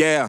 Yeah. Yeah.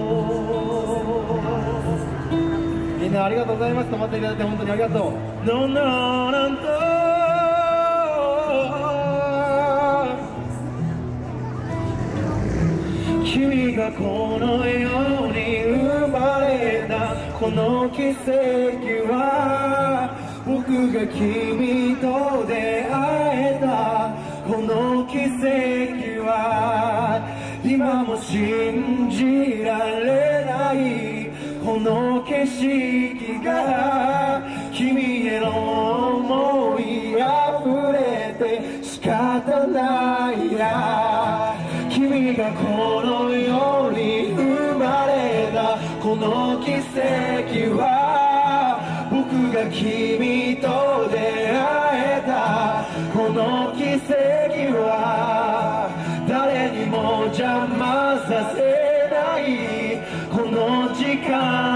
Come on.